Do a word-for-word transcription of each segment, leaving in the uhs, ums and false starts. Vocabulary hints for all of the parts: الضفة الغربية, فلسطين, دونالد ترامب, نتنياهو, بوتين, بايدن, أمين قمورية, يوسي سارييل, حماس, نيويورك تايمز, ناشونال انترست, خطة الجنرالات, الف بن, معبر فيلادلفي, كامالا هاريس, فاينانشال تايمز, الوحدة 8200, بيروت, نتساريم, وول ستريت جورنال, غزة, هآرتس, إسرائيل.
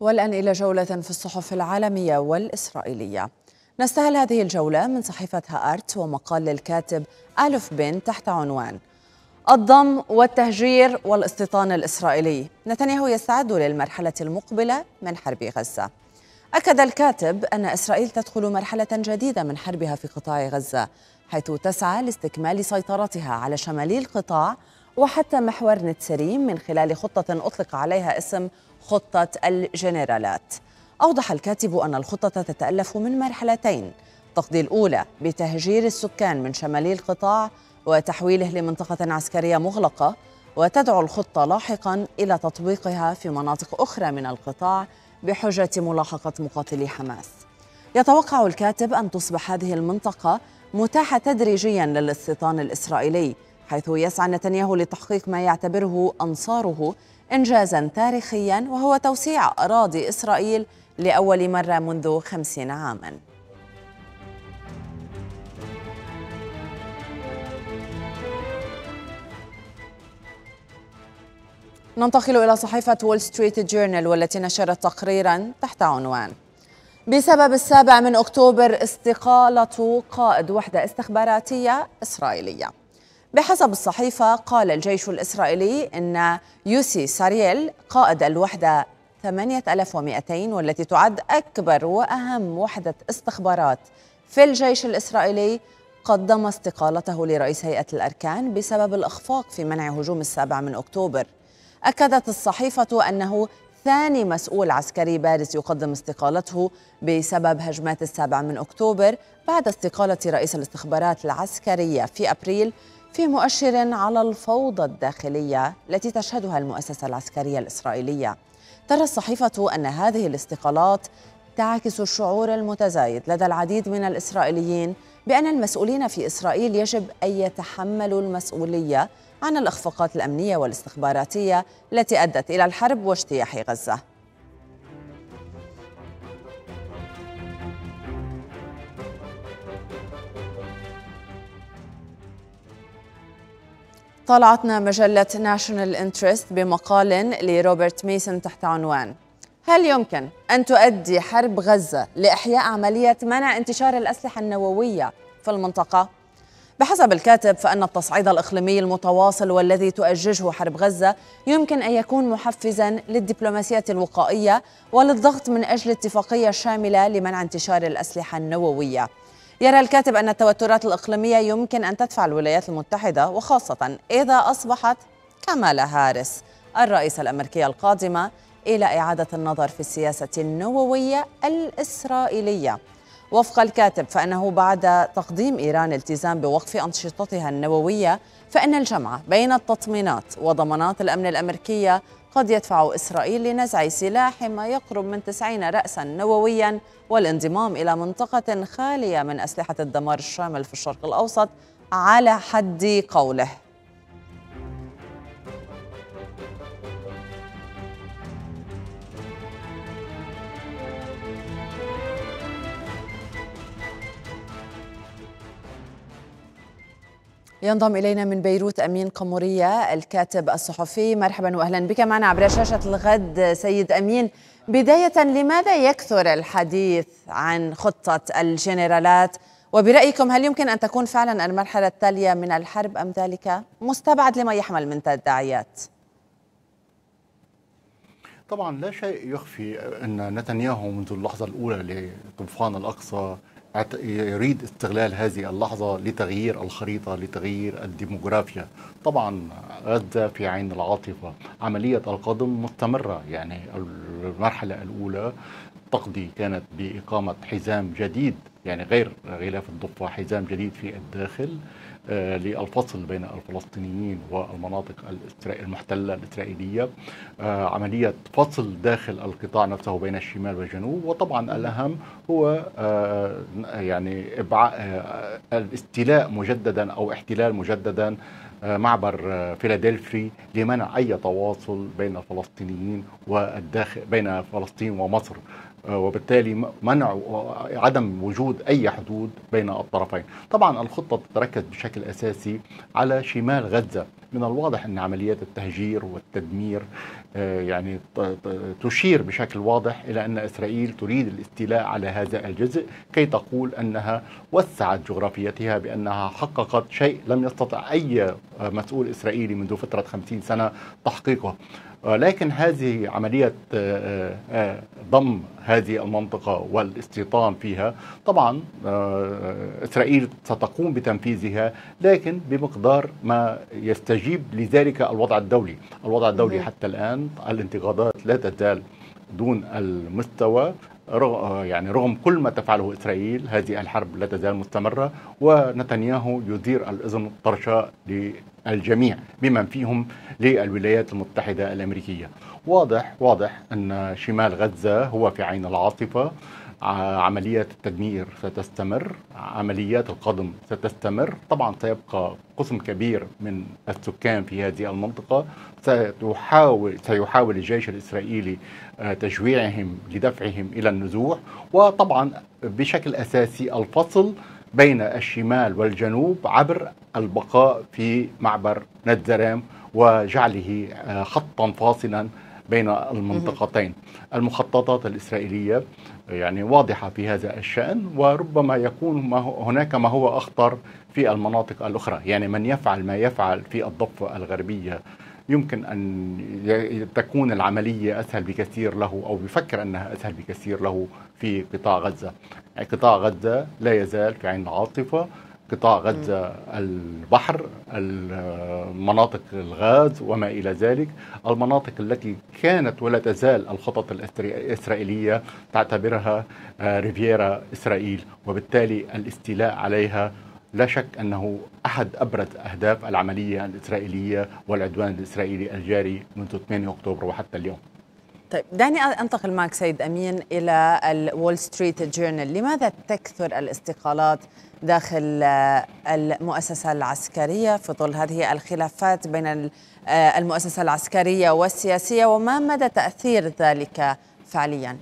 والآن إلى جولة في الصحف العالمية والإسرائيلية. نستهل هذه الجولة من صحيفة هآرتس ومقال للكاتب الف بن تحت عنوان الضم والتهجير والاستيطان الإسرائيلي، نتنياهو يستعد للمرحلة المقبلة من حرب غزة. أكد الكاتب أن إسرائيل تدخل مرحلة جديدة من حربها في قطاع غزة، حيث تسعى لاستكمال سيطرتها على شمالي القطاع وحتى محور نتساريم من خلال خطة أطلق عليها اسم خطة الجنرالات. أوضح الكاتب أن الخطة تتألف من مرحلتين، تقضي الأولى بتهجير السكان من شمالي القطاع وتحويله لمنطقة عسكرية مغلقة، وتدعو الخطة لاحقاً إلى تطبيقها في مناطق أخرى من القطاع بحجة ملاحقة مقاتلي حماس. يتوقع الكاتب أن تصبح هذه المنطقة متاحة تدريجياً للاستيطان الإسرائيلي، حيث يسعى نتنياهو لتحقيق ما يعتبره أنصاره إنجازاً تاريخياً، وهو توسيع أراضي إسرائيل لأول مرة منذ خمسين عاماً. ننتقل إلى صحيفة وول ستريت جورنال والتي نشرت تقريراً تحت عنوان بسبب السابع من أكتوبر استقالة قائد وحدة استخباراتية إسرائيلية. بحسب الصحيفة، قال الجيش الإسرائيلي إن يوسي سارييل قائد الوحدة ثمانية آلاف ومئتين، والتي تعد أكبر وأهم وحدة استخبارات في الجيش الإسرائيلي، قدم استقالته لرئيس هيئة الأركان بسبب الإخفاق في منع هجوم السابع من أكتوبر. أكدت الصحيفة أنه ثاني مسؤول عسكري بارز يقدم استقالته بسبب هجمات السابع من أكتوبر، بعد استقالة رئيس الاستخبارات العسكرية في أبريل، في مؤشر على الفوضى الداخلية التي تشهدها المؤسسة العسكرية الإسرائيلية. ترى الصحيفة أن هذه الاستقالات تعكس الشعور المتزايد لدى العديد من الإسرائيليين بأن المسؤولين في إسرائيل يجب أن يتحملوا المسؤولية عن الإخفاقات الأمنية والاستخباراتية التي أدت إلى الحرب واجتياح غزة. طلعتنا مجلة ناشونال انترست بمقال لروبرت ميسن تحت عنوان هل يمكن أن تؤدي حرب غزة لإحياء عملية منع انتشار الأسلحة النووية في المنطقة؟ بحسب الكاتب، فإن التصعيد الإقليمي المتواصل والذي تؤججه حرب غزة يمكن أن يكون محفزاً للدبلوماسية الوقائية وللضغط من أجل اتفاقية شاملة لمنع انتشار الأسلحة النووية. يرى الكاتب أن التوترات الإقليمية يمكن أن تدفع الولايات المتحدة، وخاصة إذا أصبحت كامالا هاريس الرئيسة الأمريكية القادمة، إلى إعادة النظر في السياسة النووية الإسرائيلية. وفق الكاتب، فإنه بعد تقديم إيران التزام بوقف أنشطتها النووية، فإن الجمع بين التطمينات وضمانات الأمن الأمريكية قد يدفع إسرائيل لنزع سلاح ما يقرب من تسعين رأساً نووياً والانضمام إلى منطقة خالية من أسلحة الدمار الشامل في الشرق الأوسط، على حد قوله. ينضم إلينا من بيروت أمين قمورية الكاتب الصحفي. مرحبا وأهلا بك معنا عبر شاشة الغد سيد أمين. بداية، لماذا يكثر الحديث عن خطة الجنرالات؟ وبرأيكم هل يمكن أن تكون فعلا المرحلة التالية من الحرب أم ذلك مستبعد لما يحمل من تداعيات؟ طبعا لا شيء يخفي أن نتنياهو منذ اللحظة الأولى لطوفان الأقصى يريد استغلال هذه اللحظة لتغيير الخريطة، لتغيير الديموغرافيا. طبعا غزة في عين العاطفة، عملية القضم مستمرة. يعني المرحلة الأولى تقضي كانت بإقامة حزام جديد، يعني غير غلاف الضفة، حزام جديد في الداخل للفصل بين الفلسطينيين والمناطق المحتلة الإسرائيلية، عملية فصل داخل القطاع نفسه بين الشمال والجنوب. وطبعا الأهم هو يعني الاستيلاء مجددا أو احتلال مجددا معبر فيلادلفي لمنع أي تواصل بين الفلسطينيين والداخل، بين فلسطين ومصر. وبالتالي منع وعدم وجود أي حدود بين الطرفين. طبعا الخطة تتركز بشكل أساسي على شمال غزة. من الواضح أن عمليات التهجير والتدمير يعني تشير بشكل واضح إلى أن إسرائيل تريد الاستيلاء على هذا الجزء كي تقول أنها وسعت جغرافيتها بأنها حققت شيء لم يستطع أي مسؤول إسرائيلي منذ فترة خمسين سنة تحقيقه. لكن هذه عملية ضم هذه المنطقة والاستيطان فيها طبعا إسرائيل ستقوم بتنفيذها لكن بمقدار ما يستجيب لذلك الوضع الدولي. الوضع الدولي حتى الآن الانتقادات لا تزال دون المستوى، يعني رغم كل ما تفعله إسرائيل هذه الحرب لا تزال مستمرة، ونتنياهو يدير الإذن الطرشة للجميع بمن فيهم للولايات المتحدة الأمريكية. واضح واضح أن شمال غزة هو في عين العاصفة، عمليات التدمير ستستمر، عمليات القضم ستستمر. طبعا سيبقى قسم كبير من السكان في هذه المنطقة، سيحاول سيحاول الجيش الإسرائيلي تشجيعهم لدفعهم إلى النزوح، وطبعا بشكل أساسي الفصل بين الشمال والجنوب عبر البقاء في معبر نتساريم وجعله خطا فاصلا بين المنطقتين. المخططات الإسرائيلية يعني واضحة في هذا الشأن، وربما يكون ما هناك ما هو أخطر في المناطق الأخرى. يعني من يفعل ما يفعل في الضفة الغربية يمكن أن تكون العملية أسهل بكثير له أو بفكر أنها أسهل بكثير له في قطاع غزة. يعني قطاع غزة لا يزال في عين العاصفة، قطاع غزة البحر، المناطق الغاز وما إلى ذلك، المناطق التي كانت ولا تزال الخطط الإسرائيلية تعتبرها ريفيرا إسرائيل، وبالتالي الاستيلاء عليها لا شك أنه أحد أبرز أهداف العملية الإسرائيلية والعدوان الإسرائيلي الجاري منذ ثمانية أكتوبر وحتى اليوم. طيب دعني أنتقل معك سيد أمين إلى الوول ستريت جورنال. لماذا تكثر الاستقالات داخل المؤسسة العسكرية في ظل هذه الخلافات بين المؤسسة العسكرية والسياسية، وما مدى تأثير ذلك فعليا؟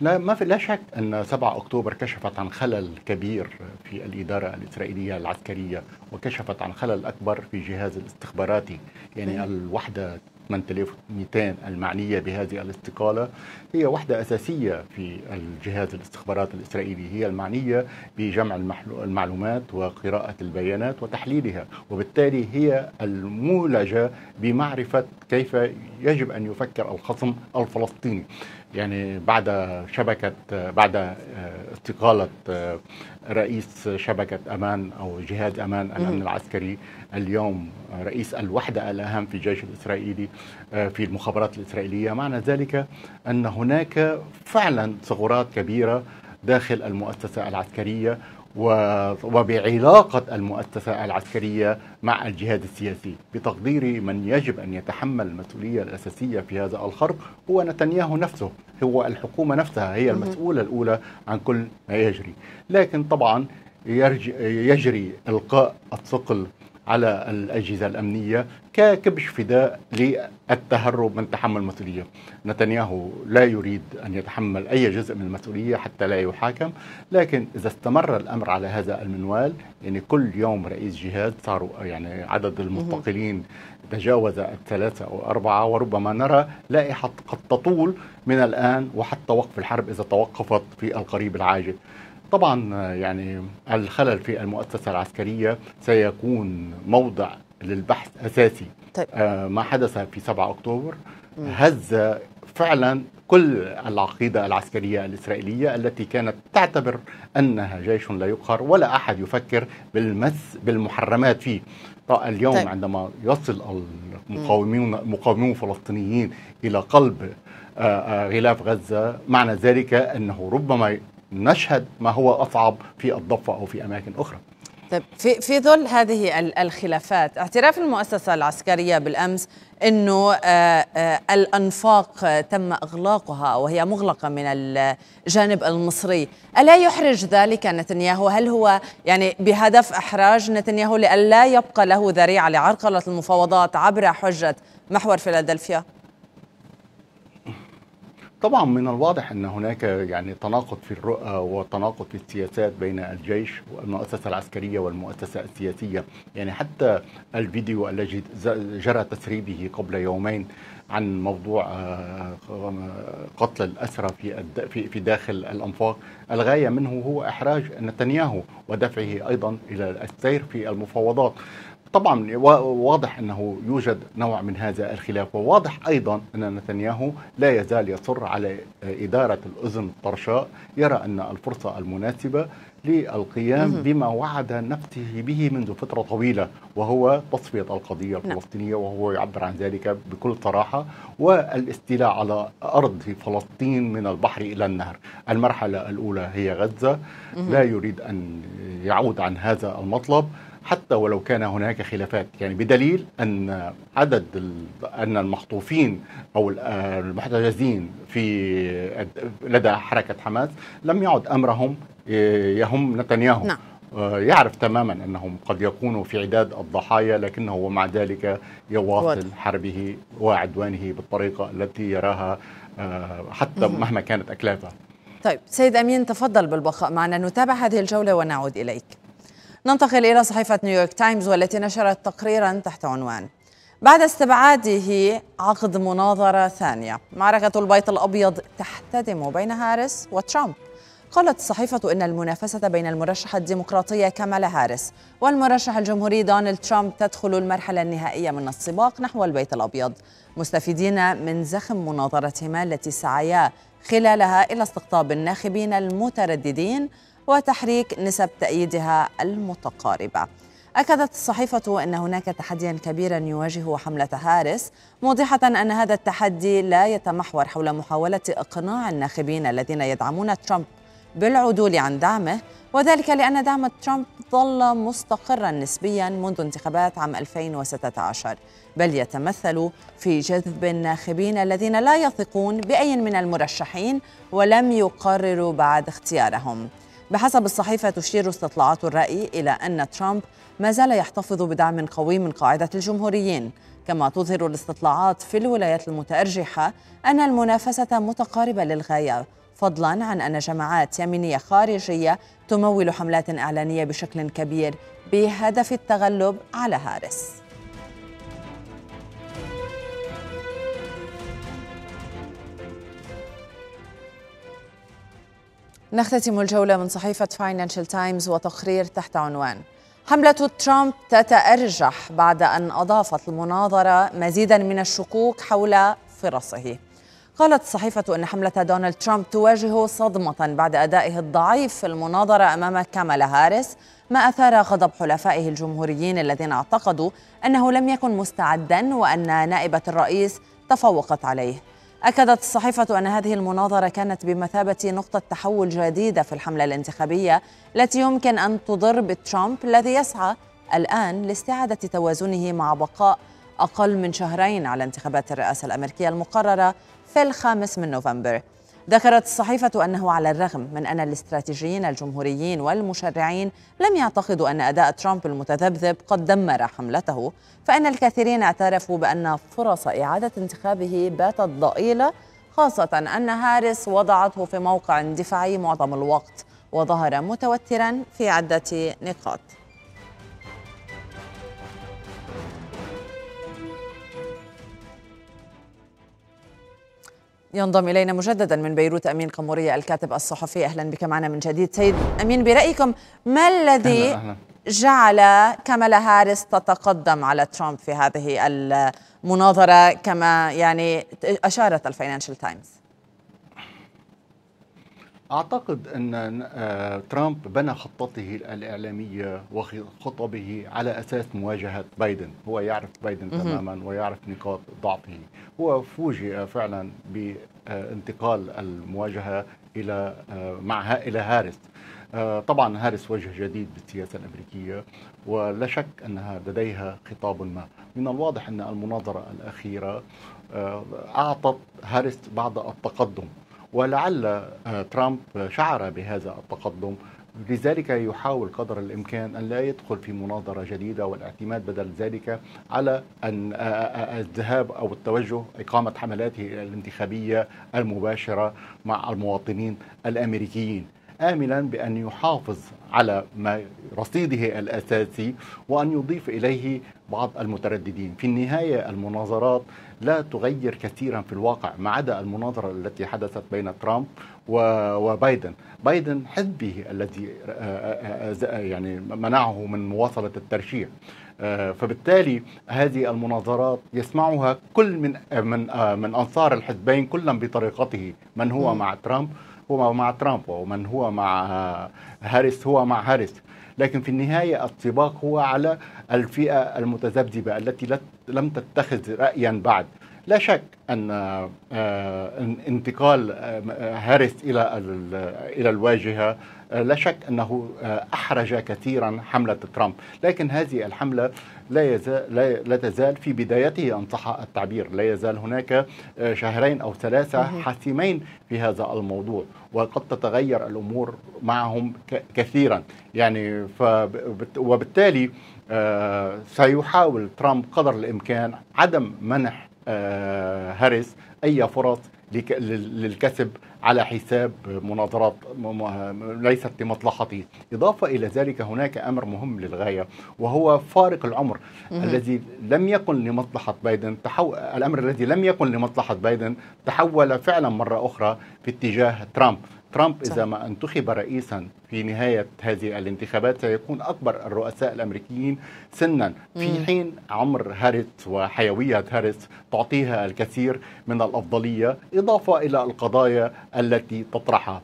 لا ما في لا شك أن سبعة أكتوبر كشفت عن خلل كبير في الإدارة الإسرائيلية العسكرية، وكشفت عن خلل أكبر في جهاز الاستخباراتي. يعني الوحدة ثمانية ألف ومئتين المعنية بهذه الاستقالة هي وحدة أساسية في الجهاز الاستخبارات الإسرائيلي، هي المعنية بجمع المعلومات وقراءة البيانات وتحليلها، وبالتالي هي المولجة بمعرفة كيف يجب أن يفكر الخصم الفلسطيني. يعني بعد شبكة بعد استقالة رئيس شبكة أمان أو جهاز أمان الأمن العسكري، اليوم رئيس الوحدة الأهم في الجيش الإسرائيلي في المخابرات الإسرائيلية، معنى ذلك أن هناك فعلا ثغرات كبيرة داخل المؤسسة العسكرية وبعلاقة المؤسسة العسكرية مع الجهاز السياسي. بتقديري من يجب أن يتحمل المسؤولية الأساسية في هذا الخرق هو نتنياهو نفسه، هو الحكومة نفسها، هي المسؤولة الأولى عن كل ما يجري. لكن طبعا يجري إلقاء الثقل على الأجهزة الأمنية ككبش فداء للتهرب من تحمل المسؤولية. نتنياهو لا يريد أن يتحمل أي جزء من المسؤولية حتى لا يحاكم، لكن إذا استمر الأمر على هذا المنوال، يعني كل يوم رئيس جهاز صاروا يعني عدد المستقلين تجاوز الثلاثة أو أربعة، وربما نرى لائحة قد تطول من الآن وحتى وقف الحرب إذا توقفت في القريب العاجل. طبعا يعني الخلل في المؤسسة العسكرية سيكون موضع للبحث أساسي. طيب. آه ما حدث في سبعة أكتوبر هز فعلا كل العقيدة العسكرية الإسرائيلية التي كانت تعتبر أنها جيش لا يقهر ولا أحد يفكر بالمس بالمحرمات فيه. طيب اليوم طيب. عندما يصل المقاومون المقاومون الفلسطينيين إلى قلب آه غلاف غزة، معنى ذلك أنه ربما نشهد ما هو أصعب في الضفة أو في أماكن أخرى. طيب في في ظل هذه الخلافات، اعتراف المؤسسة العسكرية بالأمس أنه الأنفاق تم إغلاقها وهي مغلقة من الجانب المصري، ألا يحرج ذلك نتنياهو؟ هل هو يعني بهدف إحراج نتنياهو لألا يبقى له ذريعة لعرقلة المفاوضات عبر حجة محور فيلادلفيا؟ طبعا من الواضح ان هناك يعني تناقض في الرؤى وتناقض في السياسات بين الجيش والمؤسسه العسكريه والمؤسسه السياسيه، يعني حتى الفيديو الذي جرى تسريبه قبل يومين عن موضوع قتل الأسرى في في داخل الأنفاق، الغاية منه هو إحراج نتنياهو ودفعه أيضا إلى السير في المفاوضات. طبعا واضح أنه يوجد نوع من هذا الخلاف، وواضح أيضا أن نتنياهو لا يزال يصر على إدارة الأذن الطرشاء، يرى أن الفرصة المناسبة للقيام بما وعد نفسه به منذ فترة طويلة وهو تصفية القضية الفلسطينية، وهو يعبر عن ذلك بكل صراحة، والاستيلاء على أرض فلسطين من البحر إلى النهر. المرحلة الأولى هي غزة، لا يريد أن يعود عن هذا المطلب حتى ولو كان هناك خلافات، يعني بدليل أن عدد أن المخطوفين أو المحتجزين في لدى حركة حماس لم يعد أمرهم يهم نتنياهو. نعم. يعرف تماما أنهم قد يكونوا في عداد الضحايا، لكنه مع ذلك يواصل حربه وعدوانه بالطريقة التي يراها حتى مهما كانت أكلافه. طيب سيد أمين، تفضل بالبقاء معنا، نتابع هذه الجولة ونعود إليك. ننتقل إلى صحيفة نيويورك تايمز والتي نشرت تقريرا تحت عنوان بعد استبعاده عقد مناظرة ثانية، معركة البيت الأبيض تحتدم بين هاريس وترامب. قالت الصحيفة إن المنافسة بين المرشحة الديمقراطية كامالا هاريس والمرشح الجمهوري دونالد ترامب تدخل المرحلة النهائية من السباق نحو البيت الأبيض، مستفيدين من زخم مناظرتهما التي سعيا خلالها إلى استقطاب الناخبين المترددين وتحريك نسب تأييدها المتقاربة. أكدت الصحيفة أن هناك تحديا كبيرا يواجه حملة هاريس، موضحة أن هذا التحدي لا يتمحور حول محاولة إقناع الناخبين الذين يدعمون ترامب بالعدول عن دعمه، وذلك لأن دعم ترامب ظل مستقرا نسبيا منذ انتخابات عام ألفين وستة عشر، بل يتمثل في جذب الناخبين الذين لا يثقون بأي من المرشحين ولم يقرروا بعد اختيارهم. بحسب الصحيفة، تشير استطلاعات الرأي إلى أن ترامب ما زال يحتفظ بدعم قوي من قاعدة الجمهوريين، كما تظهر الاستطلاعات في الولايات المتأرجحة أن المنافسة متقاربة للغاية، فضلا عن أن جماعات يمينية خارجية تمول حملات إعلانية بشكل كبير بهدف التغلب على هاريس. نختتم الجولة من صحيفة فاينانشال تايمز وتقرير تحت عنوان حملة ترامب تتأرجح بعد أن أضافت المناظرة مزيدا من الشكوك حول فرصه. قالت الصحيفة أن حملة دونالد ترامب تواجه صدمة بعد أدائه الضعيف في المناظرة أمام كامالا هاريس، ما أثار غضب حلفائه الجمهوريين الذين اعتقدوا أنه لم يكن مستعدا وأن نائبة الرئيس تفوقت عليه. أكدت الصحيفة أن هذه المناظرة كانت بمثابة نقطة تحول جديدة في الحملة الانتخابية التي يمكن أن تضر بترامب، الذي يسعى الآن لاستعادة توازنه مع بقاء أقل من شهرين على انتخابات الرئاسة الأمريكية المقررة في الخامس من نوفمبر. ذكرت الصحيفة أنه على الرغم من أن الاستراتيجيين الجمهوريين والمشرعين لم يعتقدوا أن أداء ترامب المتذبذب قد دمر حملته، فإن الكثيرين اعترفوا بأن فرص إعادة انتخابه باتت ضئيلة، خاصة أن هاريس وضعته في موقع دفاعي معظم الوقت وظهر متوترا في عدة نقاط. ينضم إلينا مجددا من بيروت أمين قمورية الكاتب الصحفي، أهلا بك معنا من جديد. سيد أمين، برأيكم ما الذي أهلا أهلا. جعل كامالا هاريس تتقدم على ترامب في هذه المناظرة كما يعني أشارت الفاينانشال تايمز؟ أعتقد أن ترامب بنى خطته الإعلامية وخطبه على أساس مواجهة بايدن، هو يعرف بايدن تماما ويعرف نقاط ضعفه، هو فوجئ فعلا بانتقال المواجهة إلى معها إلى هاريس. طبعا هاريس وجه جديد بالسياسة الأمريكية ولا شك أنها لديها خطاب ما. من الواضح أن المناظرة الأخيرة أعطت هاريس بعض التقدم، ولعل ترامب شعر بهذا التقدم لذلك يحاول قدر الإمكان أن لا يدخل في مناظرة جديدة والاعتماد بدل ذلك على أن الذهاب أو التوجه إقامة حملاته الانتخابية المباشرة مع المواطنين الأمريكيين، آملا بأن يحافظ على ما رصيده الأساسي وأن يضيف إليه بعض المترددين. في النهاية المناظرات لا تغير كثيرا في الواقع، ما عدا المناظرة التي حدثت بين ترامب وبايدن. بايدن حزبه الذي يعني منعه من مواصلة الترشيح، فبالتالي هذه المناظرات يسمعها كل من من من أنصار الحزبين كلا بطريقته، من هو مع ترامب هو مع ترامب ومن هو مع هاريس هو مع هاريس، لكن في النهاية السباق هو على الفئة المتذبذبة التي لم تتخذ رأيا بعد. لا شك أن انتقال هاريس إلى إلى الواجهة لا شك أنه أحرج كثيرا حملة ترامب، لكن هذه الحملة لا يزال لا تزال في بدايته إن صح التعبير، لا يزال هناك شهرين أو ثلاثة حاسمين في هذا الموضوع، وقد تتغير الأمور معهم كثيرا يعني. وبالتالي سيحاول ترامب قدر الإمكان عدم منح هاريس أي فرص للكسب على حساب مناظرات ليست لمصلحته. إضافة إلى ذلك هناك أمر مهم للغاية وهو فارق العمر الذي لم يكن لمصلحة بايدن تحول الأمر الذي لم يكن لمصلحة بايدن تحول فعلا مرة أخرى في اتجاه ترامب. ترامب إذا ما انتخب رئيسا في نهاية هذه الانتخابات سيكون أكبر الرؤساء الأمريكيين سنا، في حين عمر هارتس وحيوية هارتس تعطيها الكثير من الأفضلية، إضافة إلى القضايا التي تطرحها.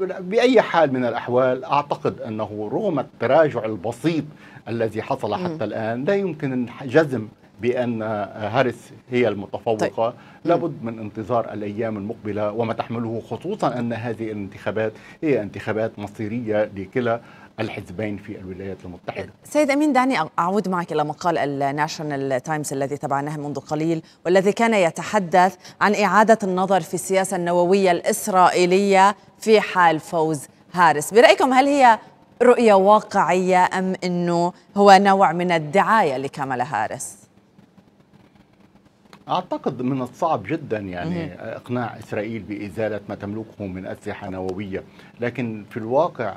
بأي حال من الأحوال أعتقد أنه رغم التراجع البسيط الذي حصل حتى الآن لا يمكن جزم بأن هاريس هي المتفوقة. طيب. لابد من انتظار الأيام المقبلة وما تحمله، خصوصا أن هذه الانتخابات هي انتخابات مصيرية لكلا الحزبين في الولايات المتحدة. سيد أمين، دعني أعود معك إلى مقال الناشونال تايمز الذي تابعناه منذ قليل والذي كان يتحدث عن إعادة النظر في السياسة النووية الإسرائيلية في حال فوز هاريس. برأيكم هل هي رؤية واقعية أم أنه هو نوع من الدعاية لكامالا هاريس؟ أعتقد من الصعب جدا يعني مم. إقناع إسرائيل بإزالة ما تملكه من أسلحة نووية، لكن في الواقع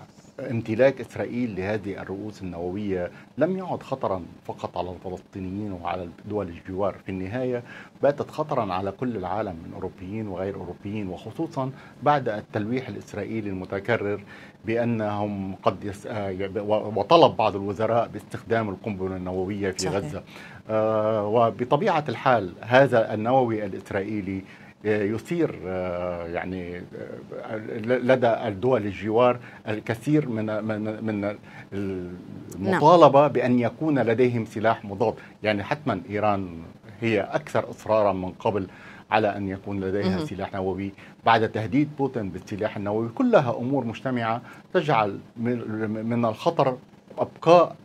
امتلاك إسرائيل لهذه الرؤوس النووية لم يعد خطرا فقط على الفلسطينيين وعلى دول الجوار، في النهاية باتت خطرا على كل العالم من أوروبيين وغير أوروبيين، وخصوصا بعد التلويح الإسرائيلي المتكرر بأنهم قد يس... وطلب بعض الوزراء باستخدام القنبلة النووية في صحيح. غزة. آه وبطبيعة الحال هذا النووي الإسرائيلي يثير يعني لدى الدول الجوار الكثير من من المطالبة بأن يكون لديهم سلاح مضاد، يعني حتما إيران هي أكثر إصرارا من قبل على أن يكون لديها سلاح نووي بعد تهديد بوتين بالسلاح النووي. كلها أمور مجتمعة تجعل من الخطر أبقاء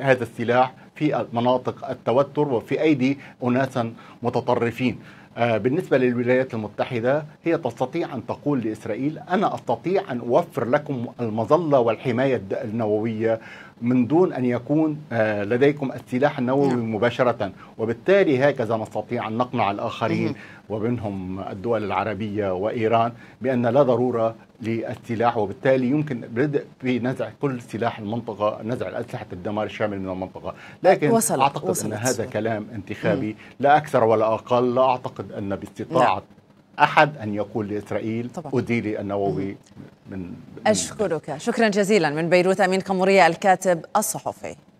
هذا السلاح في مناطق التوتر وفي أيدي أناسا متطرفين. بالنسبة للولايات المتحدة هي تستطيع أن تقول لإسرائيل أنا أستطيع أن أوفر لكم المظلة والحماية النووية من دون أن يكون لديكم السلاح النووي مباشرة، وبالتالي هكذا نستطيع أن نقنع الآخرين وبينهم الدول العربية وإيران بأن لا ضرورة للسلاح، وبالتالي يمكن بدء بنزع كل سلاح المنطقة، نزع أسلحة الدمار الشامل من المنطقة. لكن وصلت أعتقد وصلت أن هذا كلام انتخابي لا أكثر ولا أقل. لا أعتقد أن باستطاعة أحد أن يقول لإسرائيل أزيلي النووي من, من أشكرك شكرا جزيلا. من بيروت أمين قمورية الكاتب الصحفي.